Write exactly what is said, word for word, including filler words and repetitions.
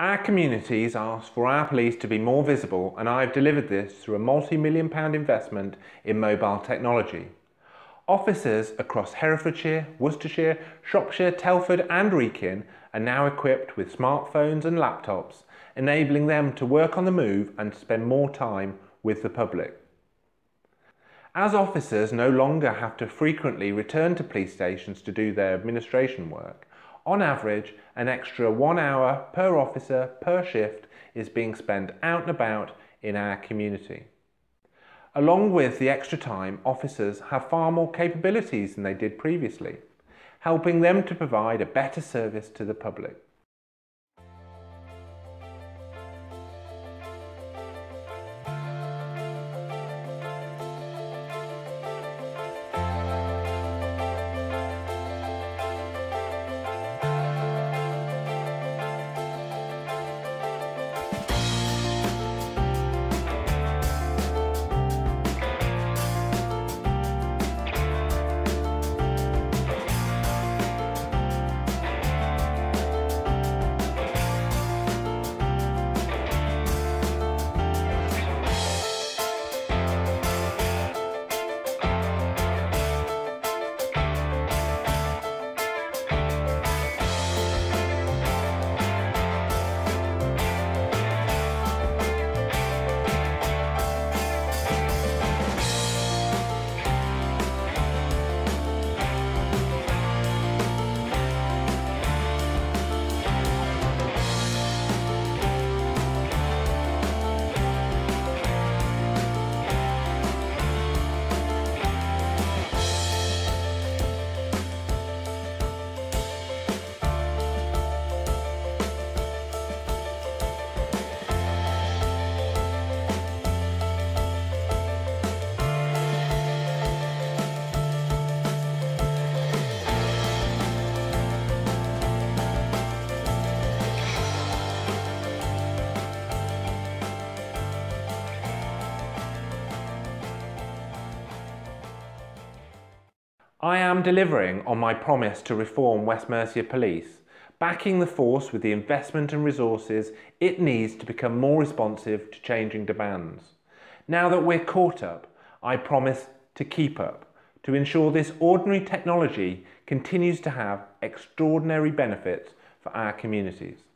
Our communities ask for our police to be more visible, and I've delivered this through a multi-million pound investment in mobile technology. Officers across Herefordshire, Worcestershire, Shropshire, Telford and Wrekin are now equipped with smartphones and laptops, enabling them to work on the move and spend more time with the public. As officers no longer have to frequently return to police stations to do their administration work, on average, an extra one hour per officer per shift is being spent out and about in our community. Along with the extra time, officers have far more capabilities than they did previously, helping them to provide a better service to the public. I am delivering on my promise to reform West Mercia Police, backing the force with the investment and resources it needs to become more responsive to changing demands. Now that we're caught up, I promise to keep up, to ensure this ordinary technology continues to have extraordinary benefits for our communities.